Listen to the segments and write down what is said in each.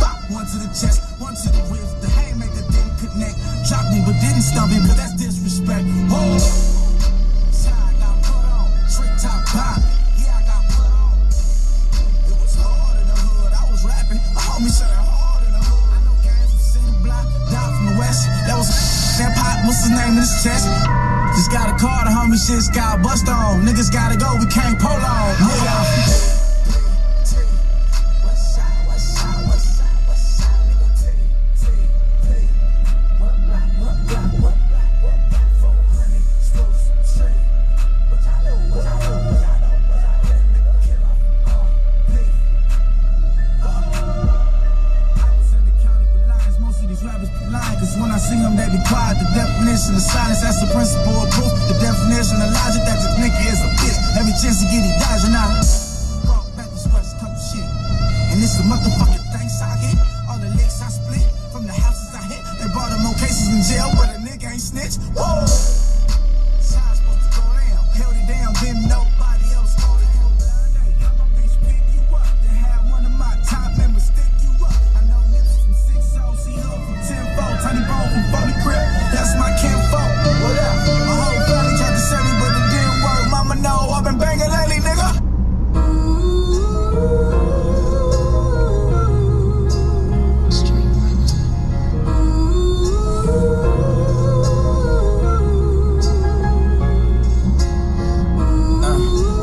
Bop one to the chest, one to the ribs. The haymaker didn't connect. Dropped me, but didn't stop me, but that's disrespect. Whoa. Side got put on. Trick top pop. Yeah, I got put on. It was hard in the hood. I was rapping. My homie said it hard in the hood. I know guys from City Block, down from the west. That was that pop. What's his name in his chest? Just got a car, the homie shit's got bust on. Niggas gotta go, we can't polo. Nigga. When I sing them, they be quiet. The definition of silence, that's the principle of proof. The definition of logic, that this nigga is a bitch. Every chance he get, he dodging out. Walk back to West Coast shit. And it's the motherfucking things I hit. All the licks I split from the houses I hit. They brought up more cases in jail, but a nigga ain't snitch. Whoa! Side's supposed to go down. Held it down, didn't nobody else hold it down. They got my bitch pick you up. They had one of my top members stick you up. I know niggas from 6-0, see her from 10-4. Tiny bone from Foley Crip, that's my kinfolk. What up? My whole family tried to save me, but it didn't work. Mama know I've been banging lately, nigga.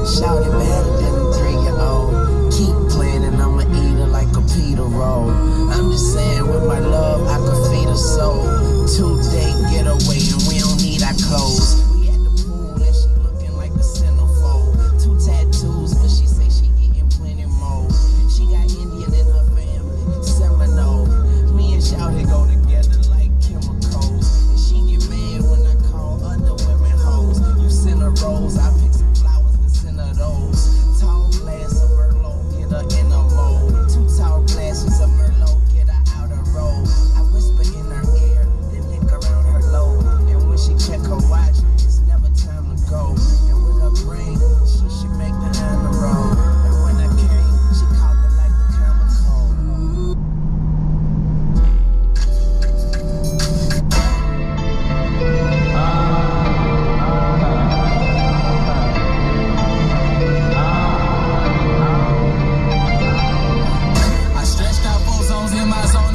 Shout it better than a 3-year-old. Keep playing and I'ma eat her like a pita roll. I'm just saying, with my love, I could feed her soul. 2-day getaway, and we don't need our clothes. We at the pool, and she looking like a centerfold. 2 tattoos, but she say she getting plenty more. She got Indian in her family, Seminole. Me and Shawty go together like chemicals. And she get mad when I call other women hoes. You send her rose, I pick some flowers and send her those. Tall glass of Merlot, get her in a mold. 2 tall glasses of Merlot. I whisper in her ear, then lick around her low. And when she check her watch, it's never time to go. And with her brain, she should make the end of the road. And when I came, she called it like the common cold. I stretched out 4 zones in my zone.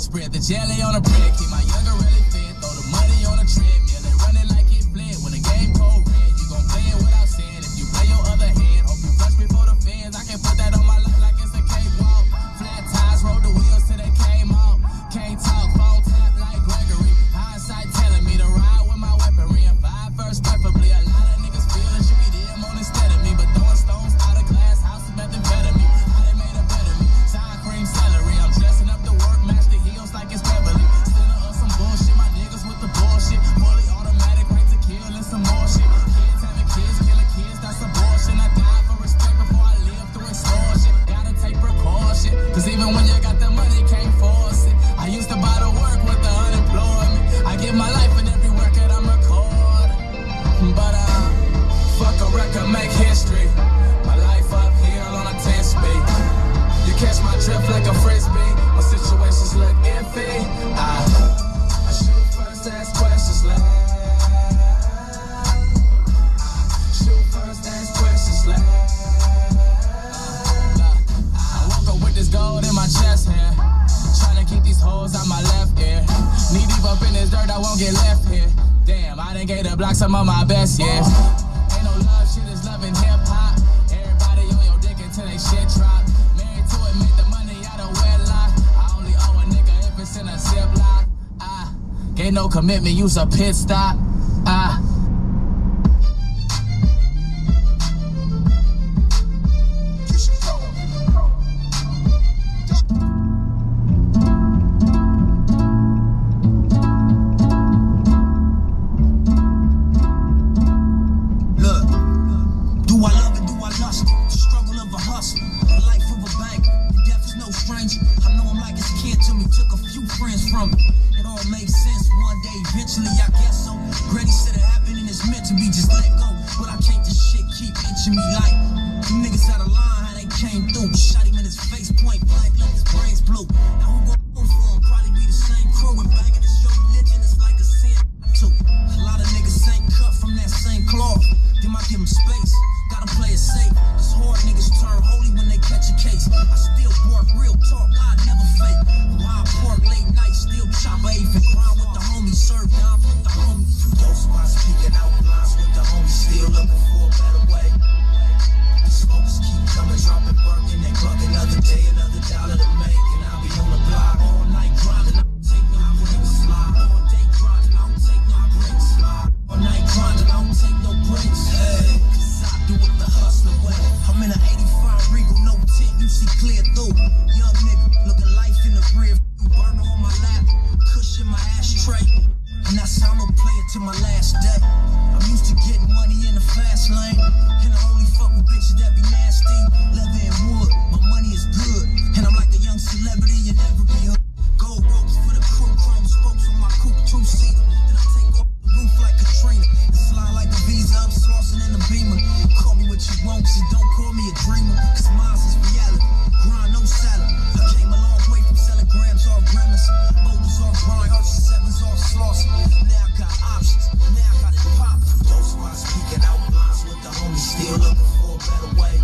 Spread the jelly on a brick, keep my younger really fit. Throw the money on a treadmill, they run it like it flip. When the game cold red, you gon' play it without saying. If you play your other hand, hope you rush me for the fans. I can put that on my life like it's a cakewalk. Flat tires, roll the wheels till they came off. Can't talk, phone tap like Gregory. Hindsight telling me to ride with my weaponry. And 5 first, preferably. A lot of niggas feel it should be them on instead of me. But throwing stones out of glass houses, nothing better me. How they made a better me. Side cream, celery. I'm dressing up the work, match the heels like it's Beverly. Sending up some bullshit, my niggas with the bullshit. Fully automatic, right to kill and some more shit. Kids having kids, killing kids, that's abortion. I died for respect before I lived through extortion. Gotta take precaution, cause even when you got the money, can't force it. I used to buy the work with the unemployment. I give my life in every record I'm recording. But fuck a record, make history. My life up here on a 10-speed. You catch my drift like a frisbee. My situations look iffy. I shoot first, ask questions last. Shoot first, ask questions last. I woke up with this gold in my chest hair. Tryna keep these holes out my left ear. Knee deep up in this dirt, I won't get left here. Damn, I done gave the block some of my best years. Ain't no love, shit is loving hip-hop. Everybody on your dick until they shit drop. Make the money out of wedlock. I only owe a nigga if it's in a ziplock. I gave no commitment, use a pit stop. Eventually, I guess so. Granny said it happened and it's meant to be. Just let go, but I can't just shit keep watching me like them niggas out of line, how they came through. Shot him in his face, point blank, left his brains blue. Now who gon' for him? Probably be the same crew. And bagging this your religion is like a sin too. A lot of niggas ain't cut from that same cloth. Then I give them space, gotta play it safe. Cause hard niggas turn holy when they catch a case. I still work real talk, I never fake. Why I work late night, still chop a even grind with the homies, serve down with the homies. For those who are speaking out lines with the homies, still looking for a better way. The smokers keep coming, dropping, working, they clock another day, another dollar to make. And I'll be on the block all night grinding. To my last day, I'm used to getting money in the fast lane, and I only fuck with bitches that be nasty, leather and wood, my money is good, and I'm like a young celebrity in every hood, gold ropes for the crew, chrome spokes on my coupe, two-seater, and I take off the roof like Katrina, and slide like a Visa, I'm slossing in the Beamer, call me what you want, so don't call me a dreamer, cause mine's is reality, grind no salad, I came a long way from selling grams off grammars, boulders off grind, arches sevens off sloss, now I got options, now I got it pop. Those who are speaking out lines with the homies, still looking for a better way.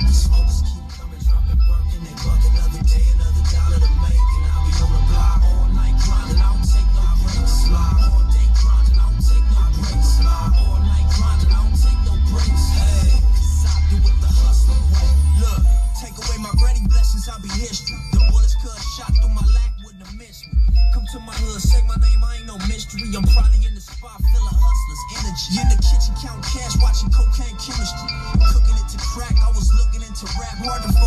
The smokers keep coming, dropping, working, they buck another day, another dollar to make. And I'll be on the block all night grinding, I don't take no breaks. Slide all day grinding, I don't take no breaks. Slide all night grinding, I don't take no breaks. Hey, cause I do it the hustler way. Look, take away my granny blessings, I'll be history. The bullets cut shot through my lap wouldn't have missed me. Come to my hood, say my name, I ain't no mystery. I'm probably in the spot, full of hustlers, energy. In the kitchen, counting cash, watching cocaine chemistry. Cooking it to crack, I was looking into rap, hard to